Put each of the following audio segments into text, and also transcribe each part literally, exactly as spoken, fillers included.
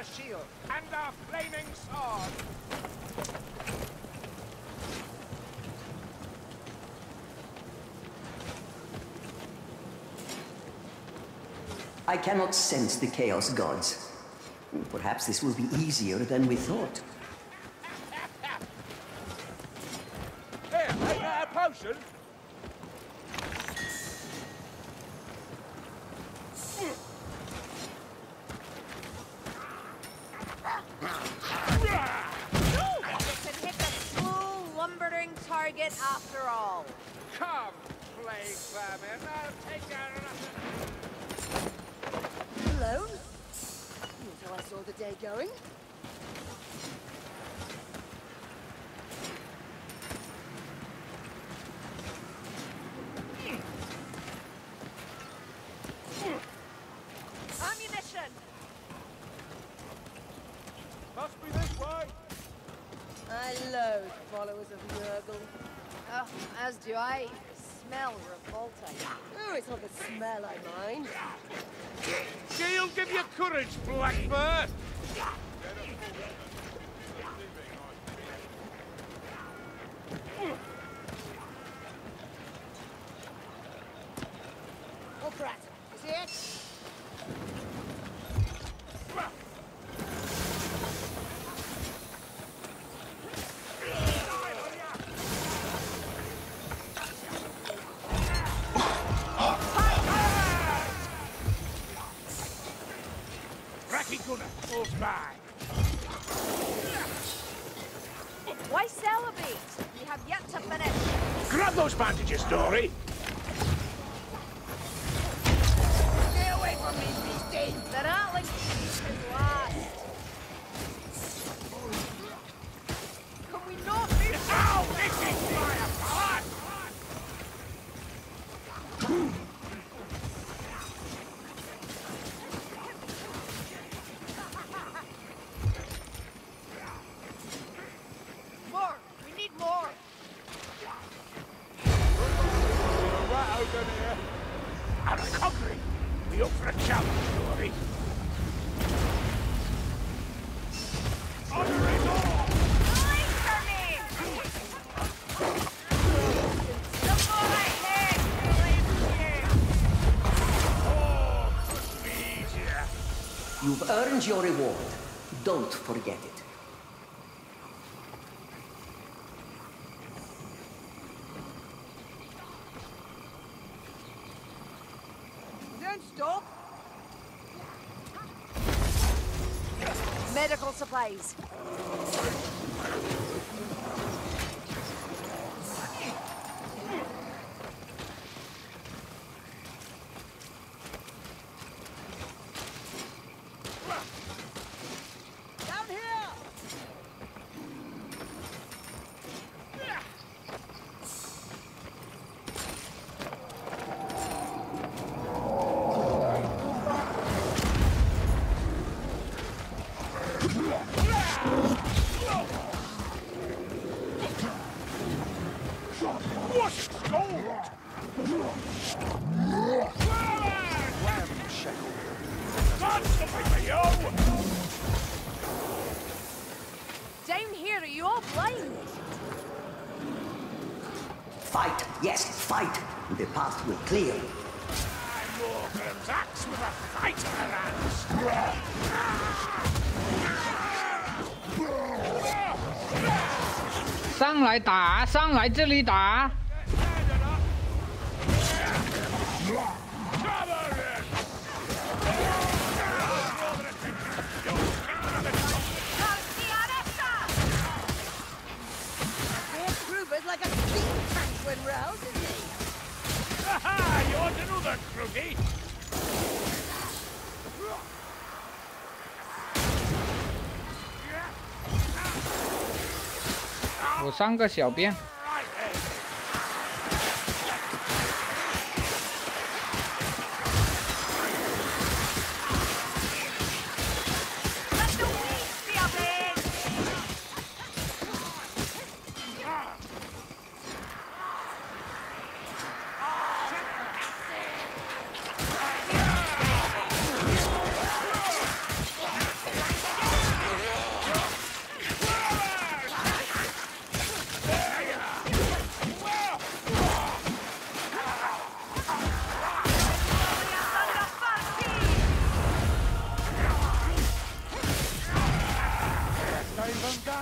our shield and our flaming sword. I cannot sense the Chaos Gods. Perhaps this will be easier than we thought. Here, take out a potion. Target after all. Come, plague vermin. I'll take down another. Alone? Not how I saw the day going. Ammunition! Must be this way! I loathe followers of Nurgle. Oh, as do I. Smell revolting. Oh, it's not the smell I mind. She'll give you courage, Blackbird! Oh, brat. Is he it? Why celebrate? We have yet to finish. Grab those bandages, Dory! Stay away from me, beastie! They're not like these can last. Can we not be... Ow! This is fire! Come on! You've earned your reward. Don't forget it. Don't stop. Medical supplies. Down here, are you all blind? Fight, yes, fight. The path will clear. I'm Morgan's axe with a fighter axe. 上来打，上来这里打。 Like a steam tank when roused, isn't he? Aha! You ought to know that, Crookie! I'm three little boys. 啊！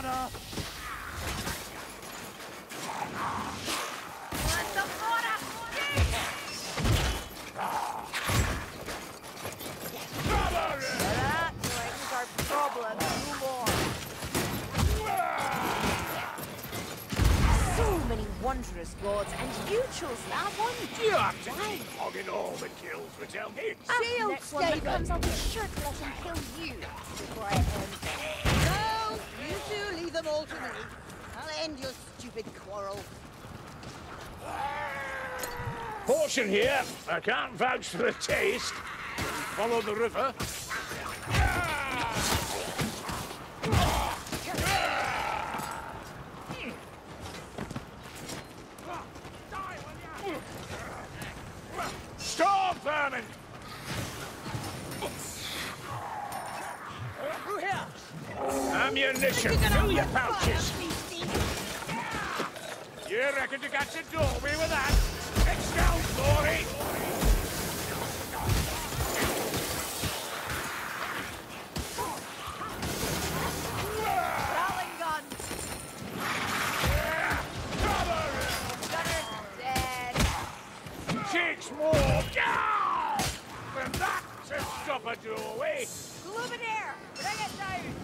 Mana! That brings our problem no more. So many wondrous lords, and you chose that one? You have to keep hogging all the kills, Rachel. See you, Skaven. I'll be sure to let him kill you. No, you two leave them all to me. I'll end your stupid quarrel. Caution here. I can't vouch for the taste. Follow the river. Storm vermin! Ammunition, fill your pouches. You reckon you got your doorway with that? It's down, glory! More down! Then that should stop a doorway! Luminaire! Bring it down!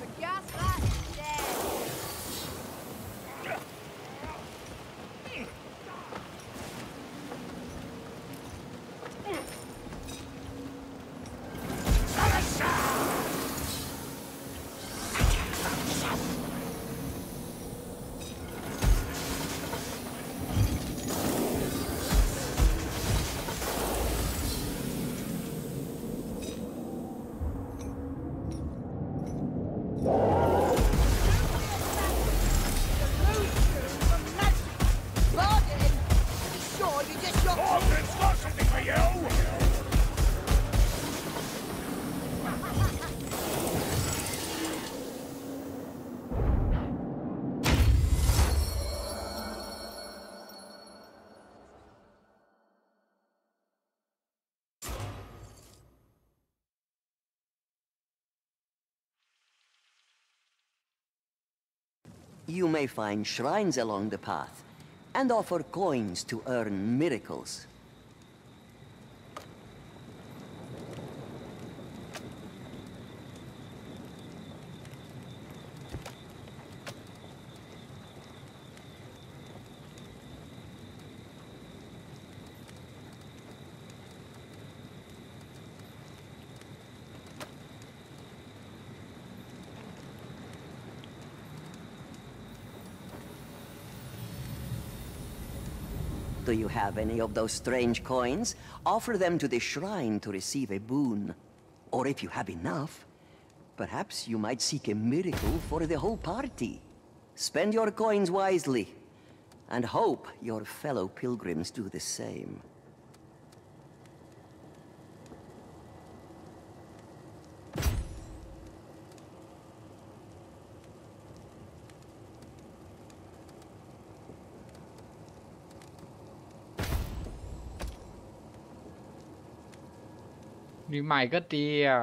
But gas that dead! You may find shrines along the path, and offer coins to earn miracles. Do you have any of those strange coins? Offer them to the shrine to receive a boon. Or if you have enough, perhaps you might seek a miracle for the whole party. Spend your coins wisely, and hope your fellow pilgrims do the same. Đi mày có tia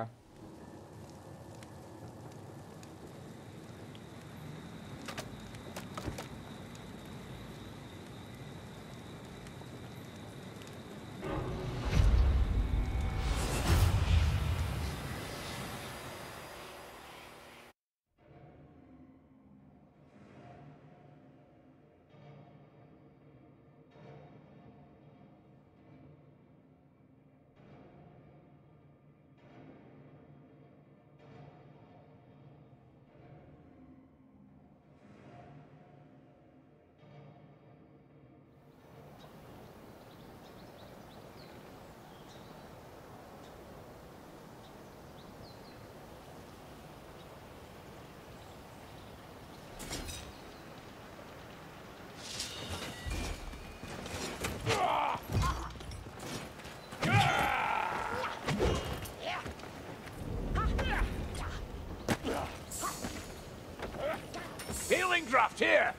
draft here.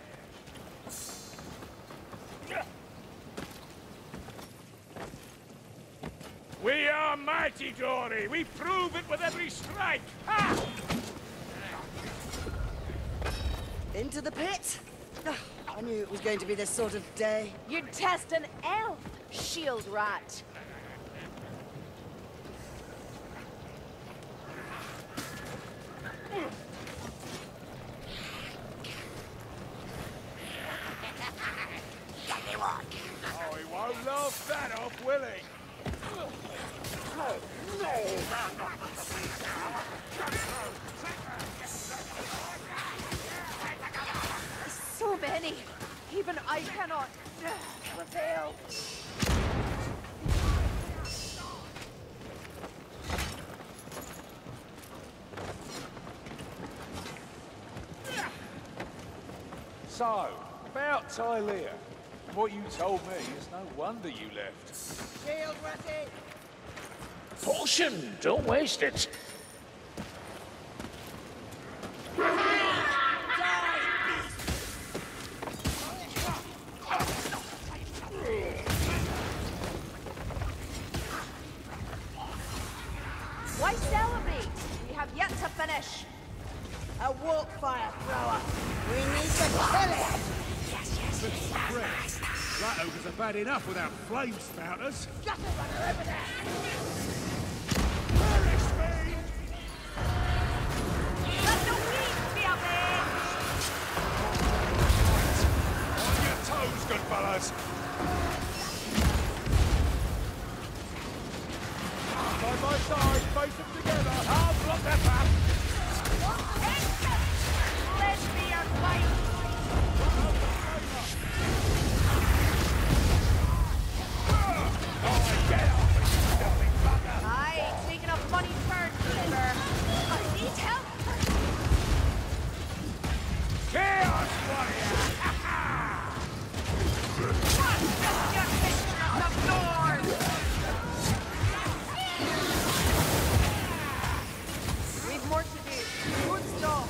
We are mighty, Dory. We prove it with every strike. Ha! Into the pit? Oh, I knew it was going to be this sort of day. You'd test an elf, shield rat. Oh, he won't laugh that off, will he? Oh, no! So many! Even I cannot prevail! So, about Tylea. What you told me, it's no wonder you left. Shield ready! Portion! Don't waste it! Why celebrate? We have yet to finish. A warp fire thrower. We need to kill it! Yes, yes, yes, yes. Ratogers are bad enough without flame spouters. Shut it, runner, over there! Good fellas. Side by side, face them together. I'll block their path. Let me unwind. Aye, taking a funny turn, Timber. I need help. Chaos warrior. We've more to do. Good stop.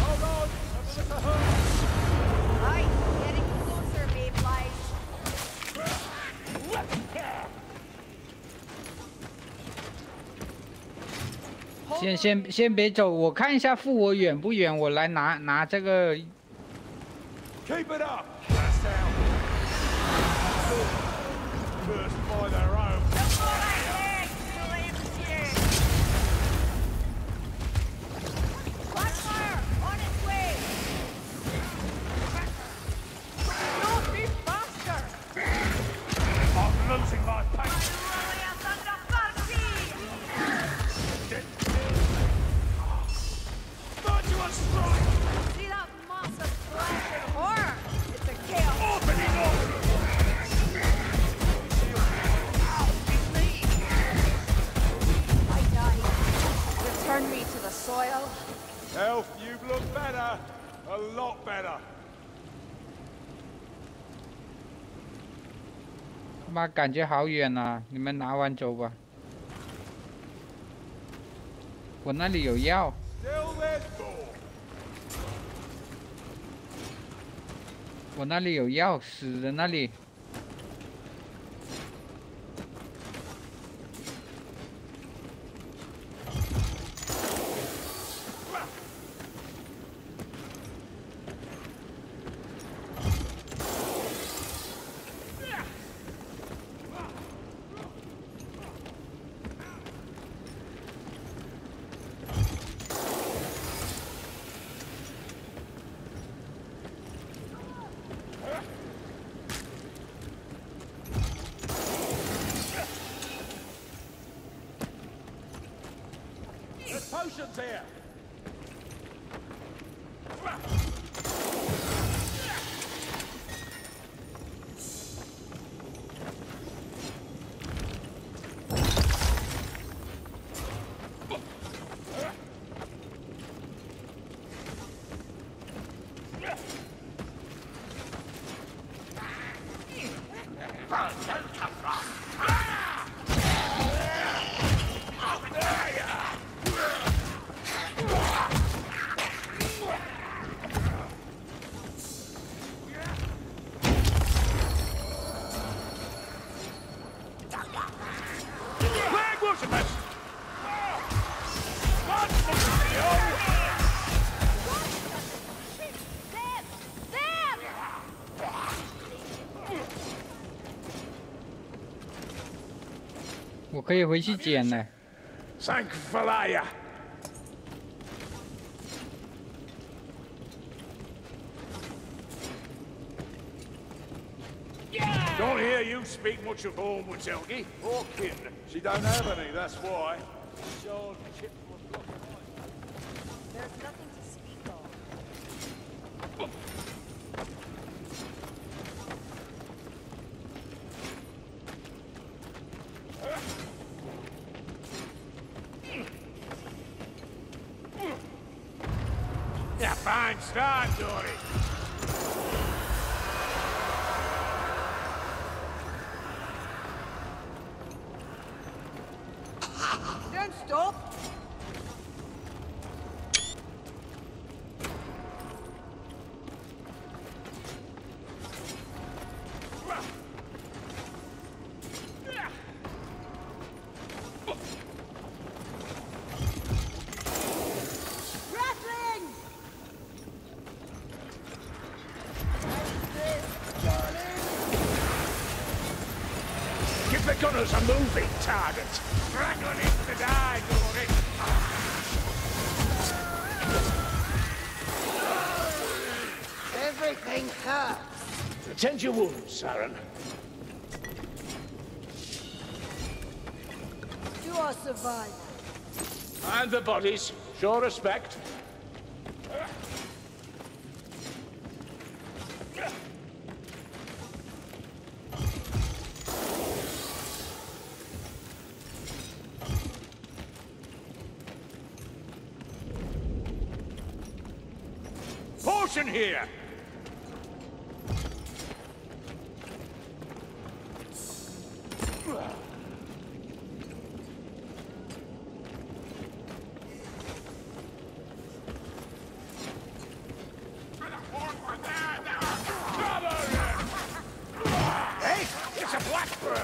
Hold on. With the hook. Right, getting closer, babe lies. 先先先别走，我看一下附我远不远，我来拿拿这个。Keep it up. First by their own. Black fire on its way. No, be faster. I'm losing my pace. Virtuous strike. See that massive flash in horror? It's a chaos. Open it up. Turn me to the soil. Elf, you've looked better. A lot better. 妈，感觉好远啊！你们拿完走吧。我那里有药。我那里有药，死人那里。 There. 我可以回去捡了。Sankvalaya。Don't hear you speak much of home, Watelki, or kin. She don't have any, that's why. There's nothing to speak of. Yeah, fine start, Dory. Gunners a moving target. Drag on it to die, Dory. Everything hurts. Attend your wounds, Saren. You are surviving. And the bodies. Show respect. Here. Hey, it's a blackbird.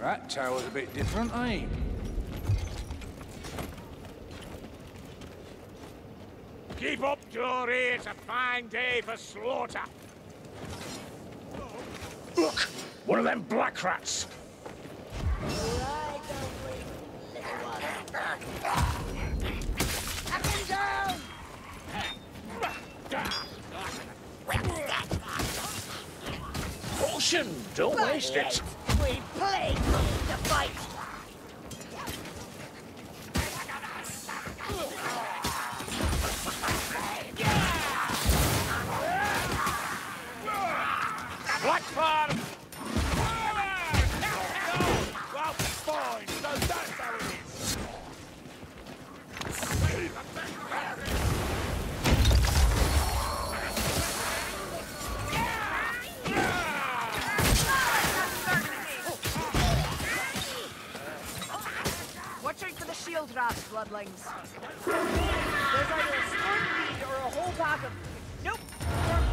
That tower's a bit different, eh? Keep up, Dory. It's a fine day for slaughter. Look! One of them black rats! Up and down! ammunition! Don't but waste it! We play the fight! Black Farm! Well, fine! So that's how it is! Shield wraps, bloodlings. There's either a scorpion or a whole pack of... Nope! Scorpion.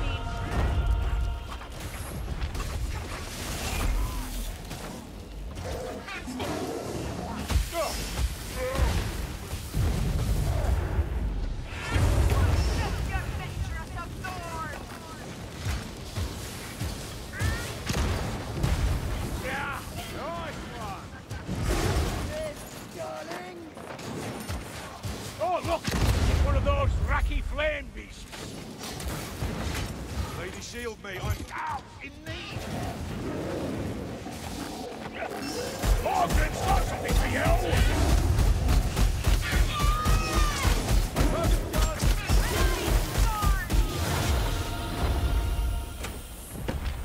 Shield me, I'm out in need! More good start something for you!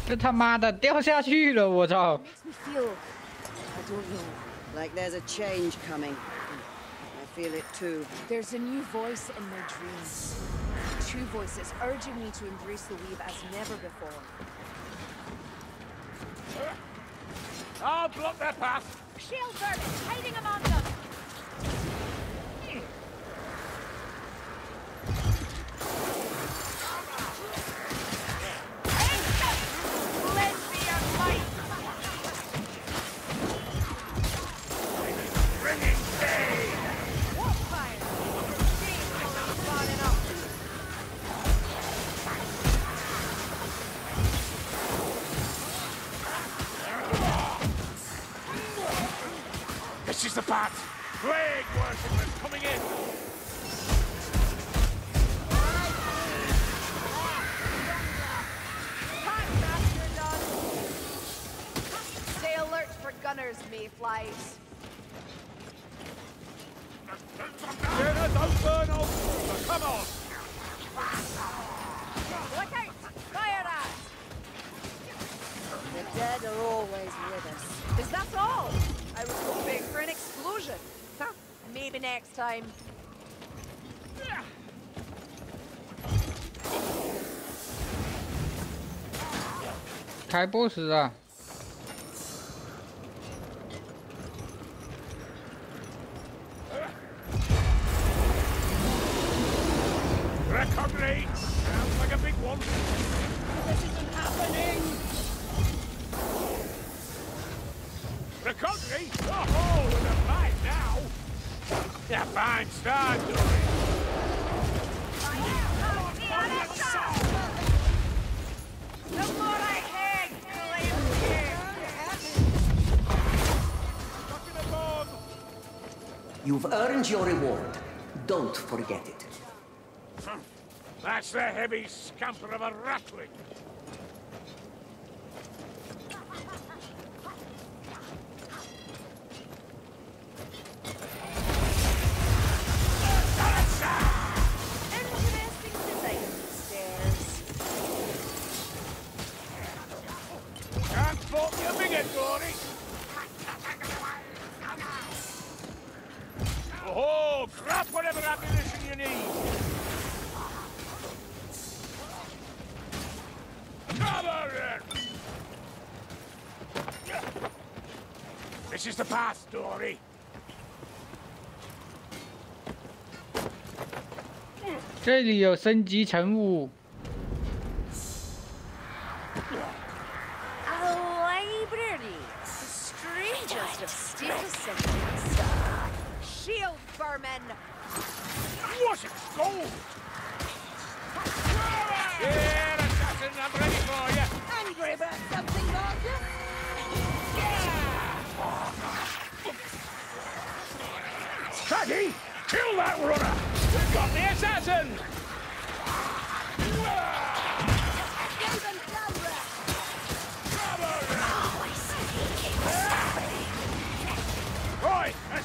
这他妈的掉下去了，我操！ Makes me feel, I don't know, like there's a change coming. I feel it too. There's a new voice in my dreams. Two voices urging me to embrace the weave as never before. I'll block their path! Shield vermin hiding among them! This is the part! Plague worshippers coming in! Stay alert for gunners, mayflies! Jenna, don't burn off water! Come on! Look out! Fire at! The dead are always with us. Is that all? I was hoping for an explosion. Huh? Maybe next time.开 boss 啊！You've earned your reward. Don't forget it. That's the heavy scamper of a rattling. This is the past story. This is the upgrade. A library. Strangest of status symbols. Shield vermin. What a gold! Yeah, assassin, I'm ready for you. Angry about something, Marcus? Shaggy, kill that runner! We've got the assassin! Cover!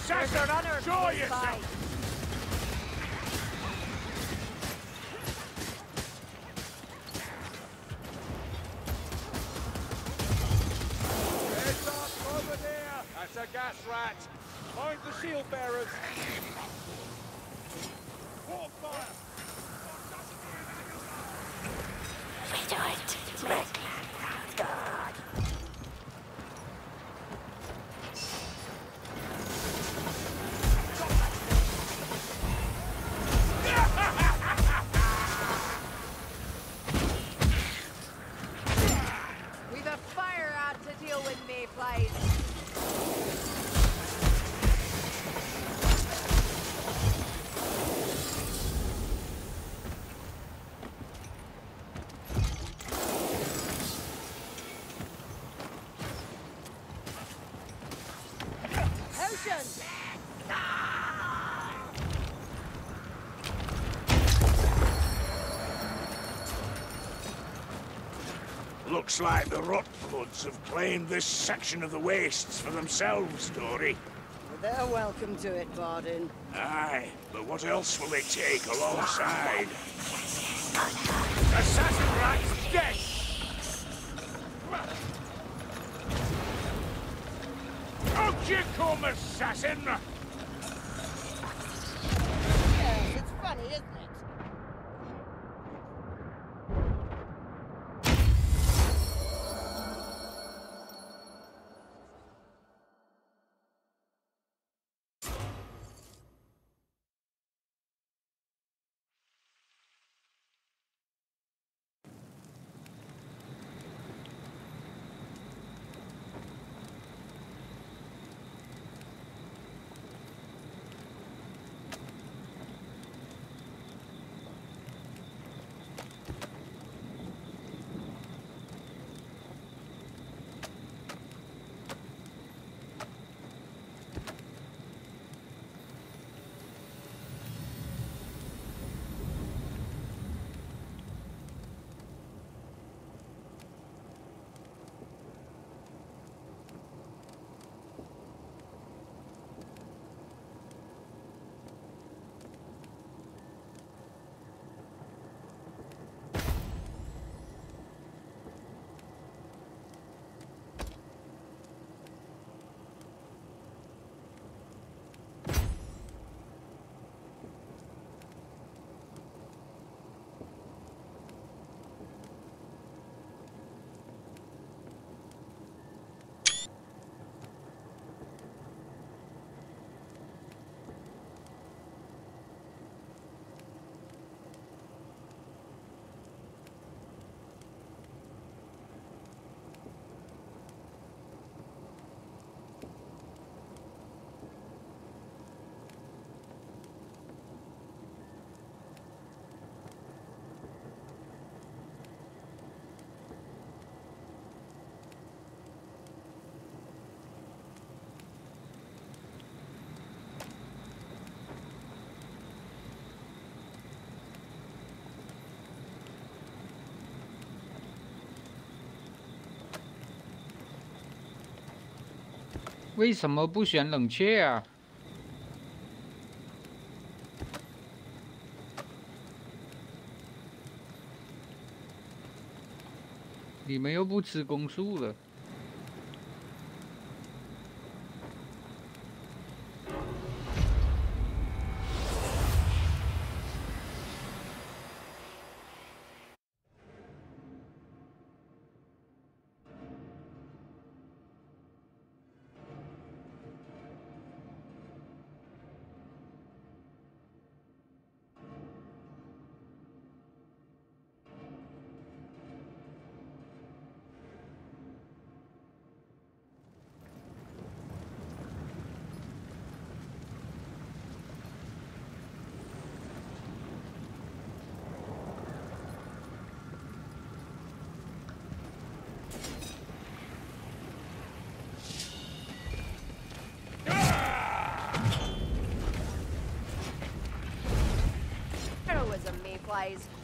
Assassin! Enjoy yourself! That's a gas rat. Mind the shield bearers. War fire. We do it. Make God. We've a fire out to deal with, Mayflies. Looks like the Rotbloods have claimed this section of the wastes for themselves, Dory. Well, they're welcome to it, Varden. Aye, but what else will they take alongside? Assassin Rat's dead! Don't you come, assassin! Yes, it's funny, isn't it?为什么不选冷却啊？你们又不吃攻速了。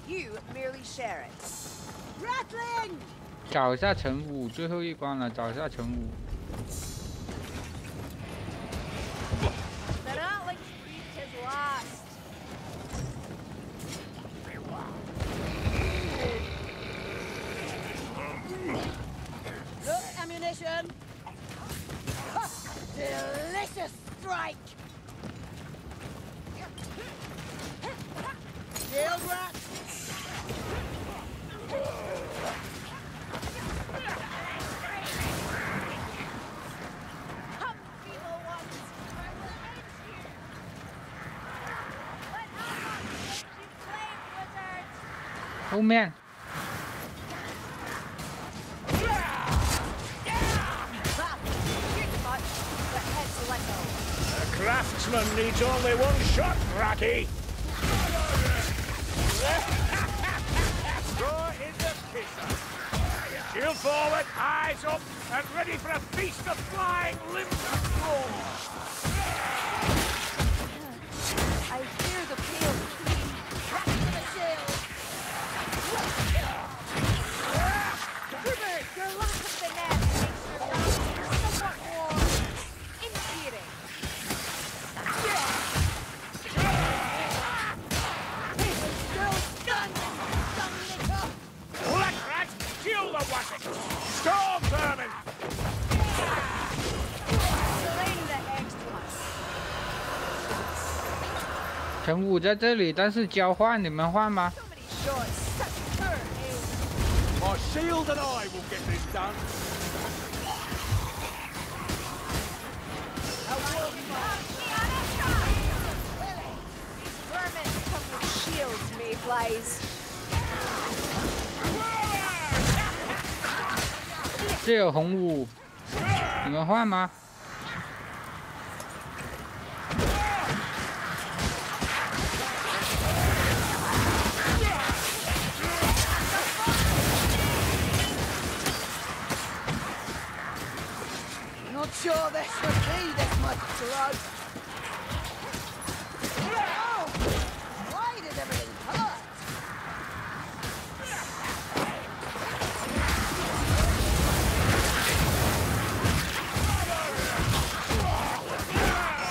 You merely share it. Rattling! 找一下乘五，最后一关了，找一下乘五。Oh man. A craftsman needs only one shot, Rocky. Score is the kisser. Shield forward, eyes up, and ready for a feast of flying limbs and claws. I hear the peal between cracking the sails. Tribber, your lack of finesse makes your round somewhat warm. Infuriating. Paper still stunned and stung it up. Black rats, kill the wagon. Storm vermin. Slaying the X-Plus. 成武在这里，但是交换，你们换吗？ My shield and I will get this done. These vermin come with shields, mayflies. 这有红武，你们换吗？ Sure, this would be this much blood. Oh, why did everything hurt?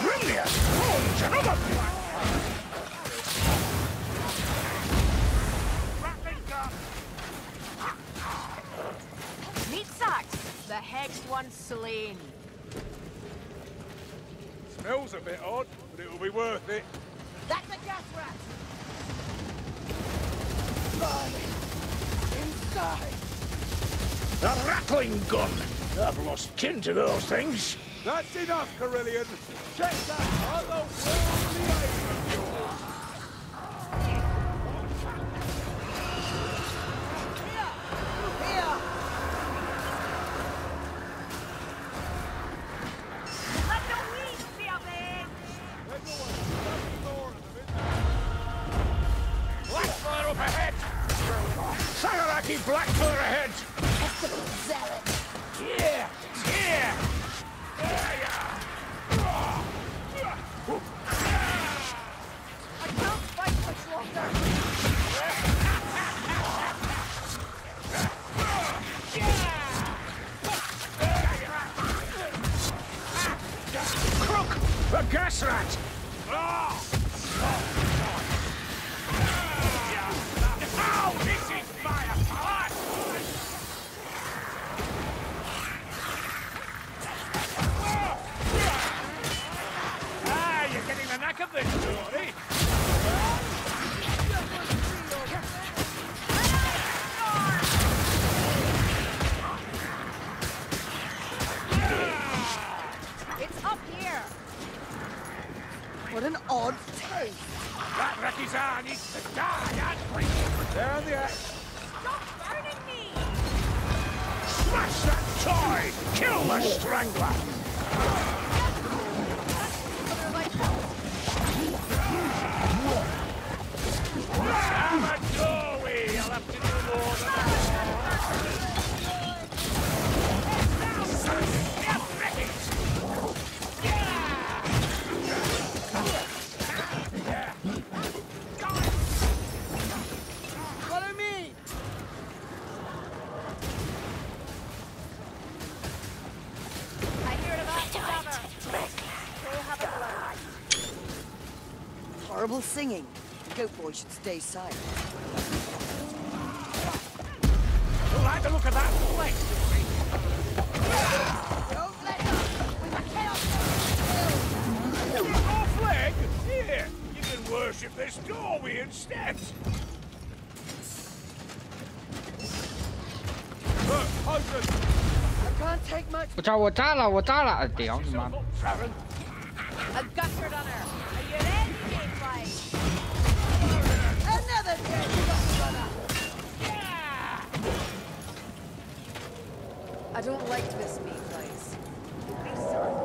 Brilliant! Oh, another one. Meat sacks. The hexed one slain. Smells a bit odd, but it'll be worth it. That's a gas rat! Burning! Inside! The rattling gun! I've lost kin to those things. That's enough, Carillion. Check that other worldly item of yours! Here! Here! Blackfire up ahead! Sagaraki Blackfire ahead! That's the zealot! Yeah! Yeah! There you are! I can't fight much longer! Crook! The gas rat! Oh! Of this story. It's up here. What an odd taste. That Ricky's eye needs to die and break. Down the axe. Stop burning me. Smash that toy. Kill the strangler. Amadoui! I'll have to do more than that. Follow me! I hear it about the have a horrible singing. The goat boy should stay silent. We'll have to look at that flesh. Don't let up! We cannot kill! Our flag? Here! You can worship this doorway instead! Look, open! I can't take much... Watch out, watch out, watch out! Damn, man. A gusher dunner! Are you ready, Gateway? Another dead gusher dunner! liked this meat place. They saw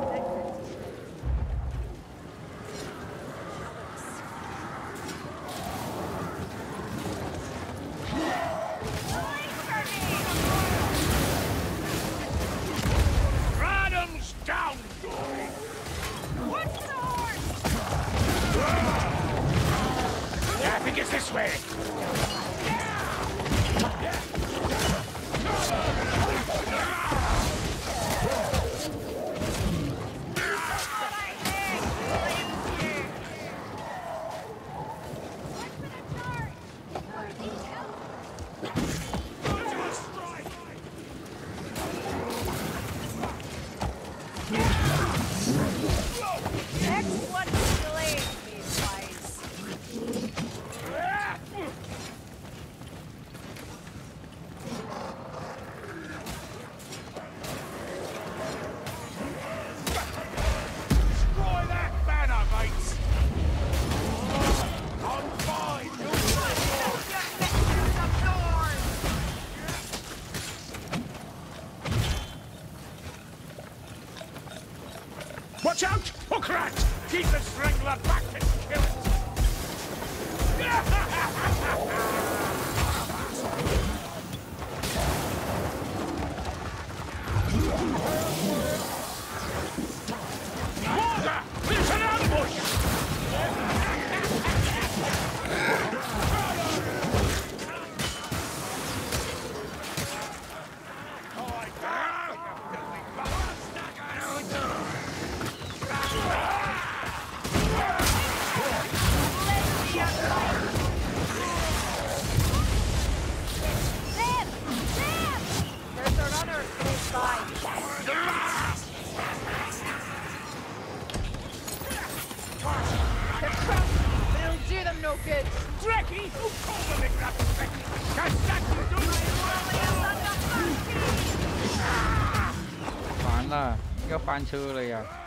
Chưa rồi à.